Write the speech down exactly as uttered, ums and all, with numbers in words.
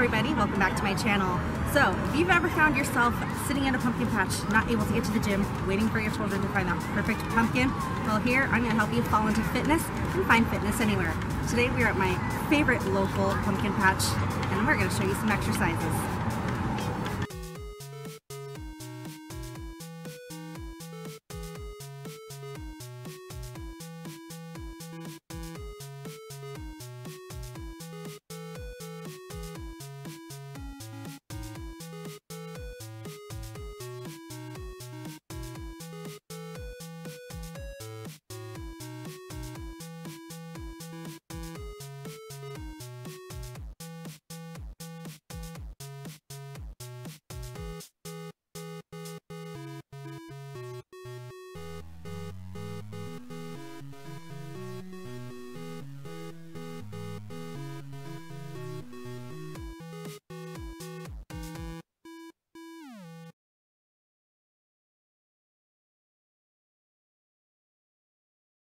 everybody, welcome back to my channel. So if you've ever found yourself sitting in a pumpkin patch, not able to get to the gym, waiting for your children to find that perfect pumpkin, well here I'm going to help you fall into fitness and find fitness anywhere. Today we are at my favorite local pumpkin patch and we're going to show you some exercises.